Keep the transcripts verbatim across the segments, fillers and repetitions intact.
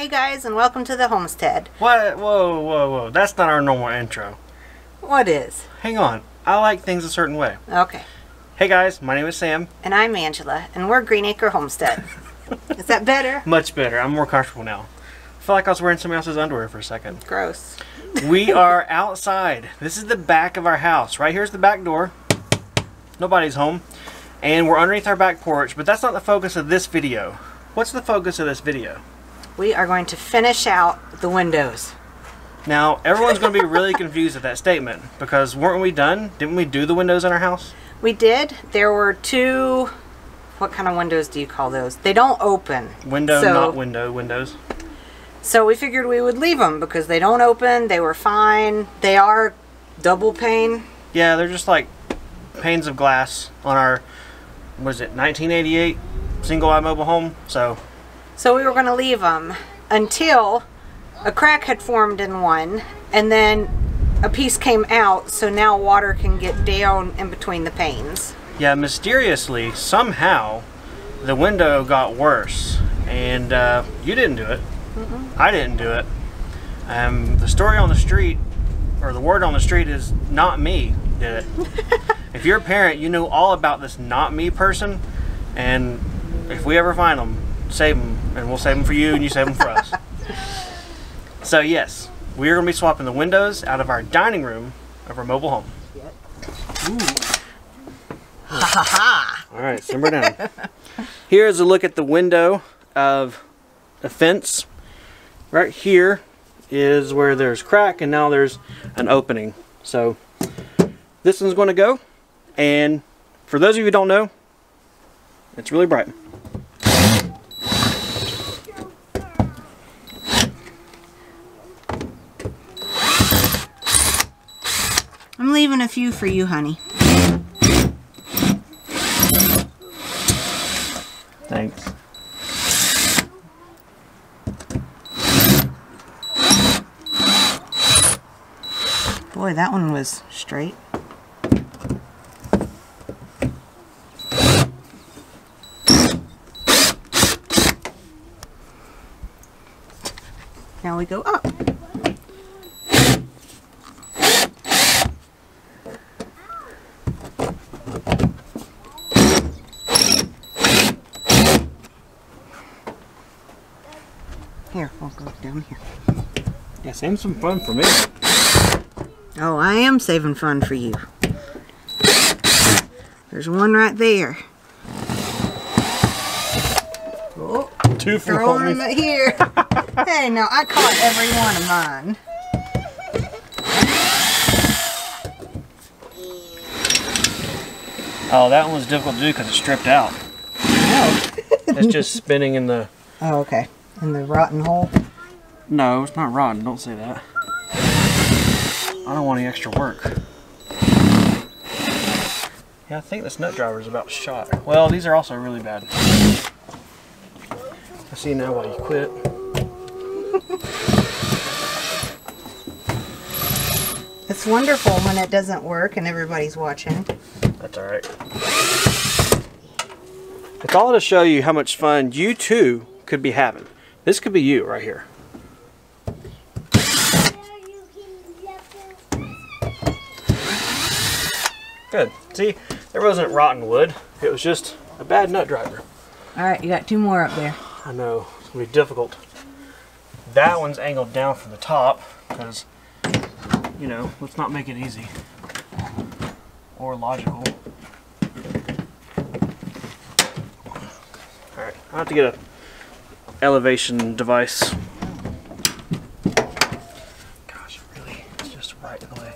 Hey guys, and welcome to the homestead. What? Whoa, whoa, whoa. That's not our normal intro. What is? Hang on. I like things a certain way. Okay. Hey guys, my name is Sam. And I'm Angela, and we're Green Acre Homestead. Is that better? Much better. I'm more comfortable now. I feel like I was wearing somebody else's underwear for a second. Gross. We are outside. This is the back of our house. Right here's the back door. Nobody's home. And we're underneath our back porch, but that's not the focus of this video. What's the focus of this video? We are going to finish out the windows. Now, everyone's going to be really confused at that statement, because weren't we done? Didn't we do the windows in our house? We did. There were two... What kind of windows do you call those? They don't open. Window, so, not window, windows. So we figured we would leave them, because they don't open, they were fine. They are double pane. Yeah, they're just like panes of glass on our... was it nineteen eighty-eight single eye mobile home? So so we were going to leave them until a crack had formed in one, and then a piece came out, so now water can get down in between the panes. Yeah, mysteriously somehow the window got worse, and uh, you didn't do it. Mm-hmm. I didn't do it. Um, the story on the street, or the word on the street, is not me did it. If you're a parent, you know all about this not me person, and if we ever find them, save them, and we'll save them for you and you save them for us. So yes, we're going to be swapping the windows out of our dining room of our mobile home. Yep. Ooh. Ha ha ha! Alright, simmer down. Here's a look at the window of a fence. Right here is where there's crack, and now there's an opening. So this one's going to go. And for those of you who don't know, it's really bright. I'm leaving a few for you, honey. Thanks. Boy, that one was straight. Now we go up. Here, I'll go down here. Yeah, save some fun for me. Oh, I am saving fun for you. There's one right there. Oh, two for throwing them here. Hey, now I caught every one of mine. Oh, that one was difficult to do because it's stripped out. Oh. It's just spinning in the... Oh, okay. In the rotten hole? No, it's not rotten. Don't say that. I don't want any extra work. Yeah, I think this nut driver is about shot. Well, these are also really bad. I see now why you quit. It's wonderful when it doesn't work and everybody's watching. That's alright. It's all to show you how much fun you too could be having. This could be you right here. Good. See, there wasn't rotten wood. It was just a bad nut driver. Alright, you got two more up there. I know. It's going to be difficult. That one's angled down from the top because, you know, let's not make it easy or logical. Alright, I'll have to get an elevation device. Gosh, really, it's just right in the way.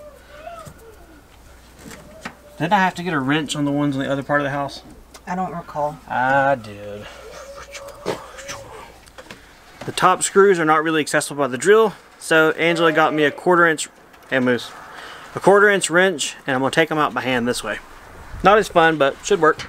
Didn't I have to get a wrench on the ones on the other part of the house? I don't recall. I did. The top screws are not really accessible by the drill, so Angela got me a quarter inch and moose, a quarter inch wrench, and I'm gonna take them out by hand this way. Not as fun, but should work.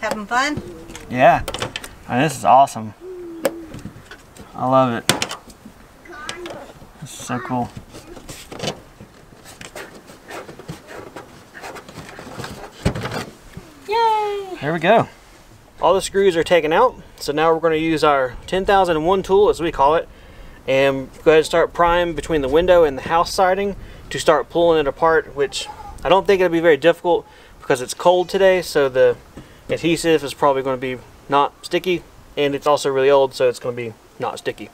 Having fun? Yeah, and this is awesome. I love it. This is so cool. Yay! There we go. All the screws are taken out, so now we're going to use our ten thousand and one tool, as we call it, and go ahead and start prying between the window and the house siding to start pulling it apart, which I don't think it'll be very difficult because it's cold today, so the adhesive is probably going to be not sticky, and it's also really old, so it's going to be not sticky.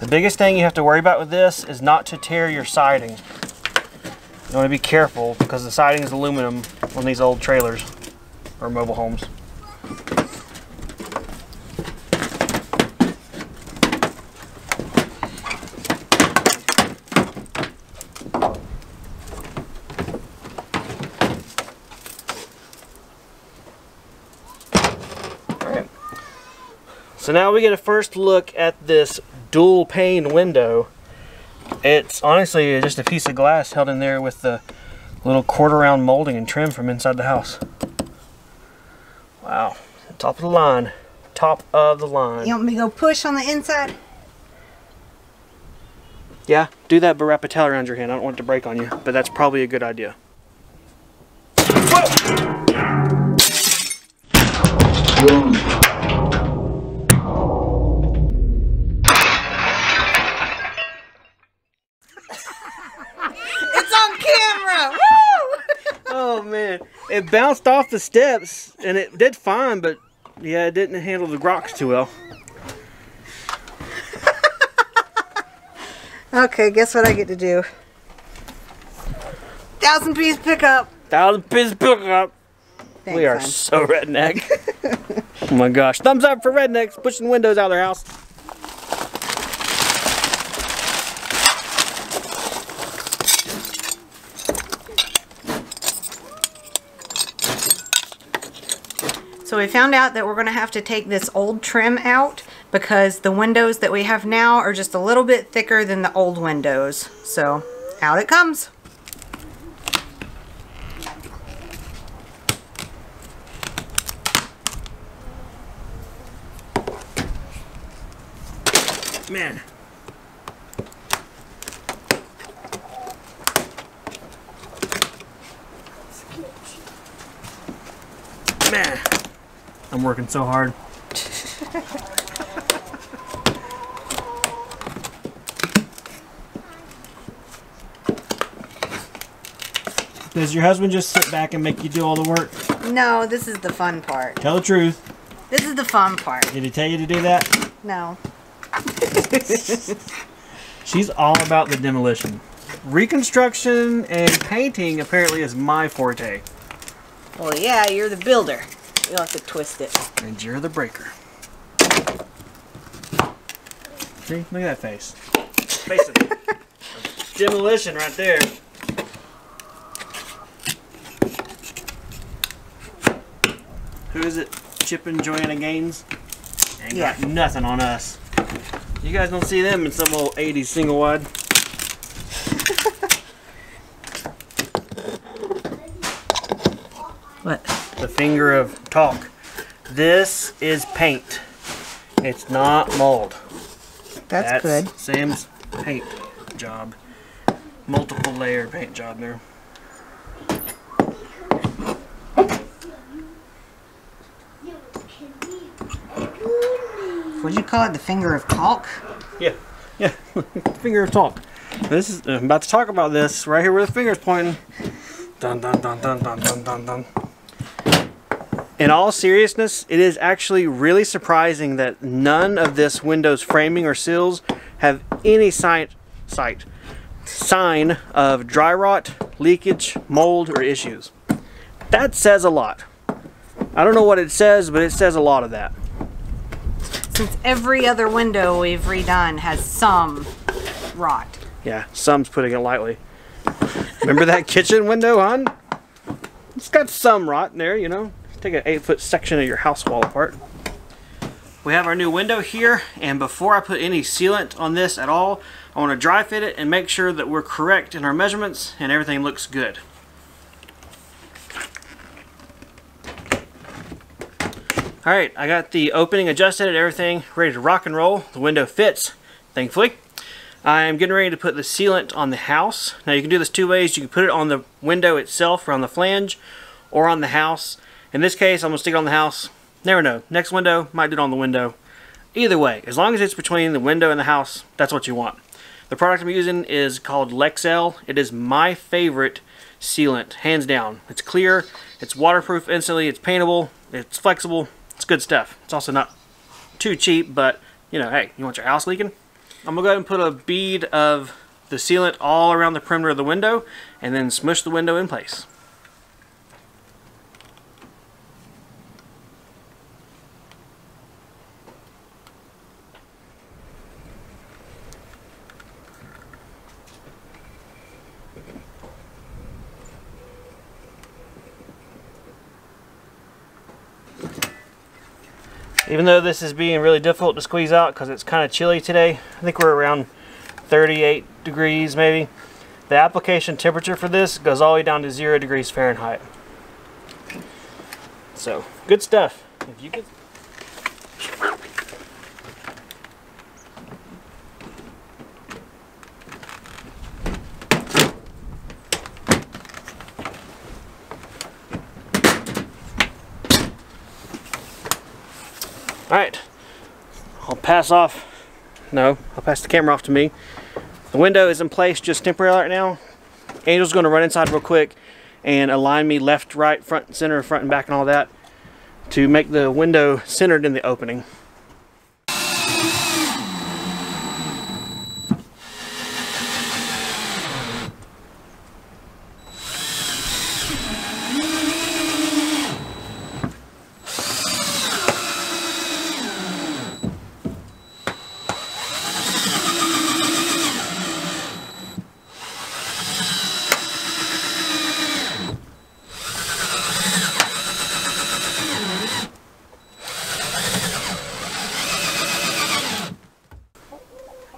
The biggest thing you have to worry about with this is not to tear your siding. You want to be careful because the siding is aluminum on these old trailers or mobile homes. So now we get a first look at this dual pane window. It's honestly just a piece of glass held in there with the little quarter round molding and trim from inside the house. Wow, top of the line, top of the line. You want me to go push on the inside? Yeah, do that but wrap a towel around your hand. I don't want it to break on you, but that's probably a good idea. Whoa! It bounced off the steps and it did fine, but yeah, it didn't handle the rocks too well. Okay, guess what I get to do? Thousand piece pickup. Thousand piece pickup. Thanks, we are son. So redneck. Oh my gosh. Thumbs up for rednecks pushing windows out of their house. So we found out that we're going to have to take this old trim out because the windows that we have now are just a little bit thicker than the old windows. So out it comes. Man. Man. I'm working so hard. Does your husband just sit back and make you do all the work? No, this is the fun part. Tell the truth. This is the fun part. Did he tell you to do that? No. She's all about the demolition. Reconstruction and painting apparently is my forte. Well, yeah, you're the builder. You'll have to twist it. And you're the breaker. See? Look at that face. Face of demolition right there. Who is it? Chip and Joanna Gaines? Ain't yeah. got nothing on us. You guys don't see them in some old eighties single wide. What? The finger of talk. This is paint. It's not mold. That's, That's good. Sam's paint job. Multiple layer paint job there. Would you call it the finger of talk? Yeah, yeah, finger of talk. This is, I'm about to talk about this right here where the finger's pointing. Dun dun dun dun dun dun dun dun. In all seriousness, it is actually really surprising that none of this window's framing or sills have any sign, sight, sign of dry rot, leakage, mold, or issues. That says a lot. I don't know what it says, but it says a lot of that. Since every other window we've redone has some rot. Yeah, some's putting it lightly. Remember that kitchen window, hon? It's got some rot in there, you know. Take an eight foot section of your house wall apart. We have our new window here, and before I put any sealant on this at all, I want to dry fit it and make sure that we're correct in our measurements and everything looks good. All right, I got the opening adjusted and everything ready to rock and roll. The window fits, thankfully. I'm getting ready to put the sealant on the house. Now you can do this two ways. You can put it on the window itself or on the flange or on the house. In this case, I'm gonna stick it on the house. Never know, next window, might do it on the window. Either way, as long as it's between the window and the house, that's what you want. The product I'm using is called Lexel. It is my favorite sealant, hands down. It's clear, it's waterproof instantly, it's paintable, it's flexible, it's good stuff. It's also not too cheap, but you know, hey, you want your house leaking? I'm gonna go ahead and put a bead of the sealant all around the perimeter of the window and then smush the window in place. Even though this is being really difficult to squeeze out because it's kind of chilly today, I think we're around thirty-eight degrees maybe. The application temperature for this goes all the way down to zero degrees Fahrenheit. So, good stuff. If you could... Alright, I'll pass off, no, I'll pass the camera off to me. The window is in place just temporarily right now. Angel's going to run inside real quick and align me left, right, front, and center, front and back and all that to make the window centered in the opening.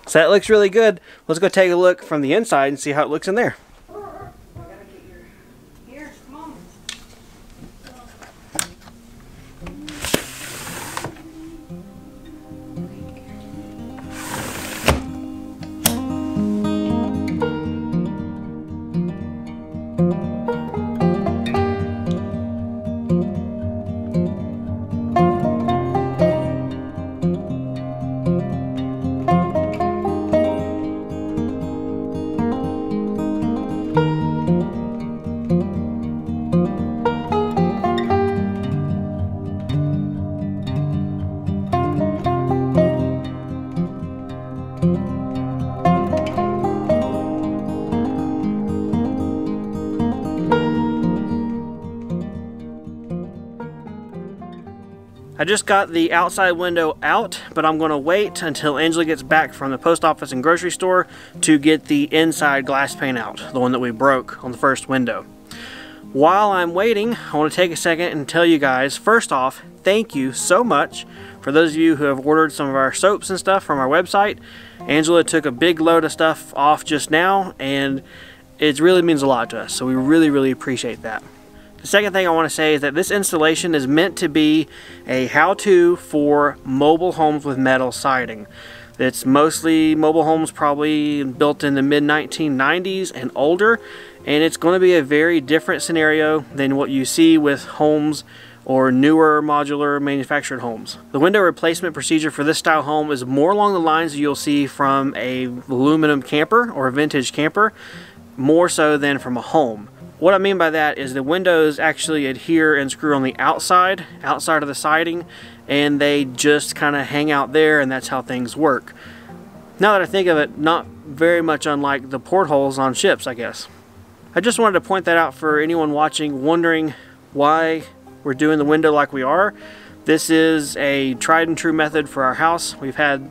So that looks really good. Let's go take a look from the inside and see how it looks in there. I just got the outside window out, but I'm gonna wait until Angela gets back from the post office and grocery store to get the inside glass pane out, the one that we broke on the first window. While I'm waiting, I wanna take a second and tell you guys, first off, thank you so much for those of you who have ordered some of our soaps and stuff from our website. Angela took a big load of stuff off just now, and it really means a lot to us, so we really, really appreciate that. The second thing I want to say is that this installation is meant to be a how-to for mobile homes with metal siding. It's mostly mobile homes probably built in the mid nineteen nineties and older, and it's going to be a very different scenario than what you see with homes or newer modular manufactured homes. The window replacement procedure for this style home is more along the lines you'll see from a aluminum camper or a vintage camper, more so than from a home. What I mean by that is the windows actually adhere and screw on the outside, outside of the siding, and they just kind of hang out there, and that's how things work. Now that I think of it, not very much unlike the portholes on ships, I guess. I just wanted to point that out for anyone watching, wondering why we're doing the window like we are. This is a tried and true method for our house. We've had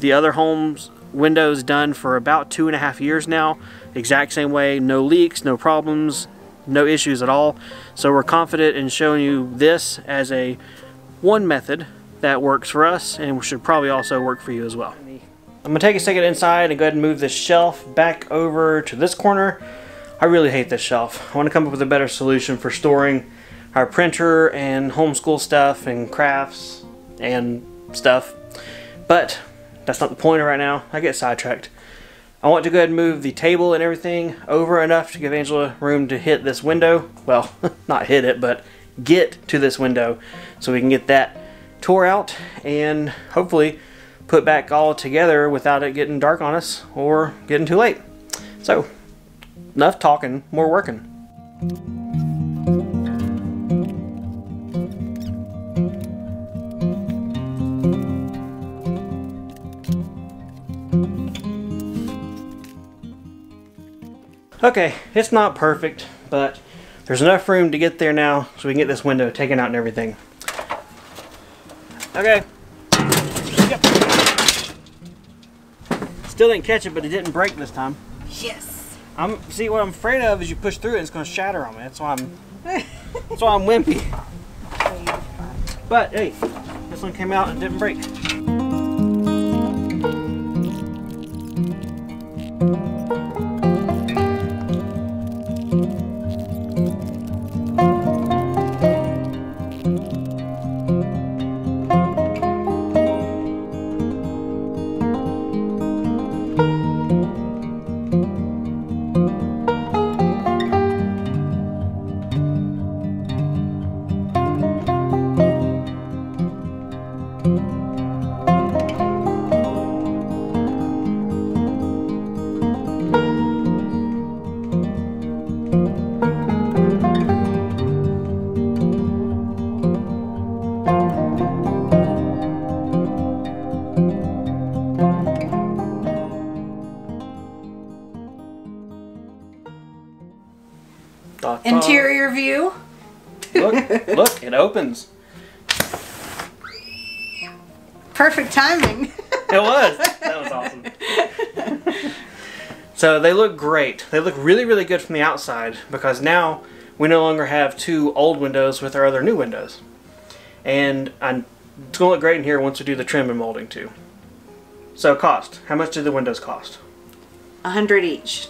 the other homes' windows done for about two and a half years now. Exact same way, no leaks, no problems, no issues at all. So we're confident in showing you this as a one method that works for us and should probably also work for you as well. I'm gonna take a second inside and go ahead and move this shelf back over to this corner. I really hate this shelf. I wanna come up with a better solution for storing our printer and homeschool stuff and crafts and stuff. But that's not the point right now. I get sidetracked. I want to go ahead and move the table and everything over enough to give Angela room to hit this window. Well, not hit it, but get to this window so we can get that tore out and hopefully put back all together without it getting dark on us or getting too late. So, enough talking, more working. Okay, it's not perfect, but there's enough room to get there now so we can get this window taken out and everything. Okay. Yep. Still didn't catch it, but it didn't break this time. Yes. I'm see what I'm afraid of is you push through it and it's gonna shatter on me. That's why I'm that's why I'm wimpy. But hey, this one came out and didn't break. Interior view. Look, look, it opens. Perfect timing. It was. That was awesome. So they look great. They look really, really good from the outside because now we no longer have two old windows with our other new windows. And I'm, it's going to look great in here once we do the trim and molding too. So cost. How much do the windows cost? a hundred each.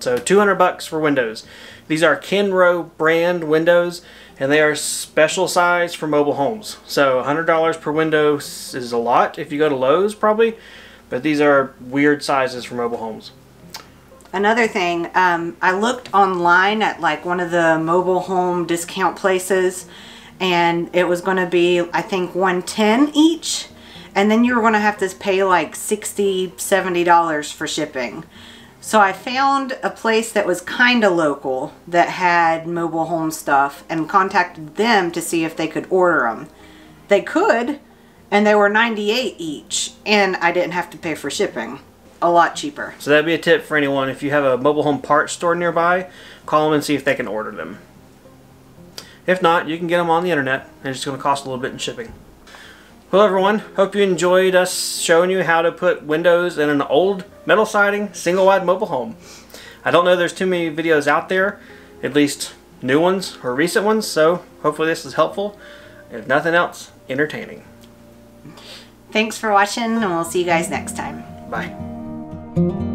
So two hundred bucks for windows. These are Kinro brand windows, and they are special size for mobile homes. So a hundred dollars per window is a lot if you go to Lowe's probably, but these are weird sizes for mobile homes. Another thing, um, I looked online at like one of the mobile home discount places, and it was going to be, I think, one ten each, and then you were going to have to pay like sixty, seventy dollars for shipping. So I found a place that was kind of local that had mobile home stuff and contacted them to see if they could order them. They could, and they were ninety-eight each, and I didn't have to pay for shipping. A lot cheaper. So that'd be a tip for anyone. If you have a mobile home parts store nearby, call them and see if they can order them. If not, you can get them on the internet, and it's going to cost a little bit in shipping. Well everyone, hope you enjoyed us showing you how to put windows in an old metal siding single wide mobile home. I don't know, there's too many videos out there, at least new ones or recent ones, so hopefully this is helpful. If nothing else, entertaining. Thanks for watching, and we'll see you guys next time. Bye.